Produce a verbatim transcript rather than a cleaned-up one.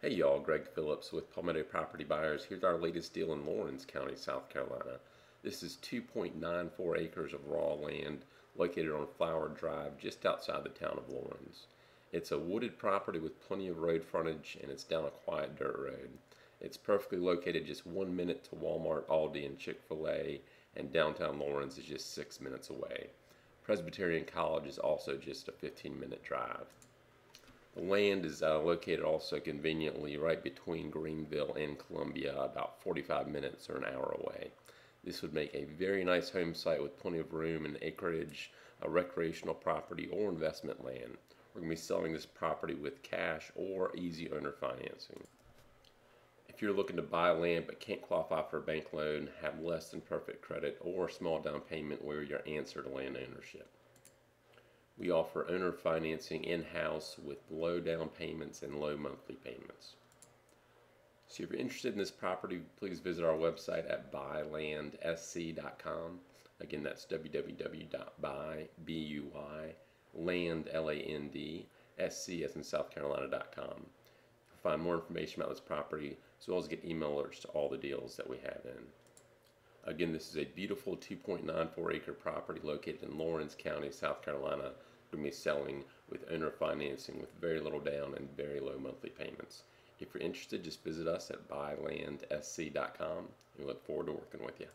Hey y'all, Greg Phillips with Palmetto Property Buyers. Here's our latest deal in Laurens County, South Carolina. This is two point nine four acres of raw land located on Flower Drive just outside the town of Laurens. It's a wooded property with plenty of road frontage and it's down a quiet dirt road. It's perfectly located just one minute to Walmart, Aldi, and Chick-fil-A, and downtown Laurens is just six minutes away. Presbyterian College is also just a fifteen minute drive. The land is uh, located also conveniently right between Greenville and Columbia, about forty-five minutes or an hour away. This would make a very nice home site with plenty of room and acreage, a recreational property, or investment land. We're going to be selling this property with cash or easy owner financing. If you're looking to buy land but can't qualify for a bank loan, have less than perfect credit, or small down payment, where your answer to land ownership. We offer owner financing in-house with low down payments and low monthly payments. So if you're interested in this property, please visit our website at buy land s c dot com. Again, that's w w w dot buy land s c as in South Carolina dot com. You'll find more information about this property as well as get email alerts to all the deals that we have in. Again, this is a beautiful two point nine four acre property located in Laurens County, South Carolina. We're going to be selling with owner financing with very little down and very low monthly payments. If you're interested, just visit us at buy land s c dot com. We look forward to working with you.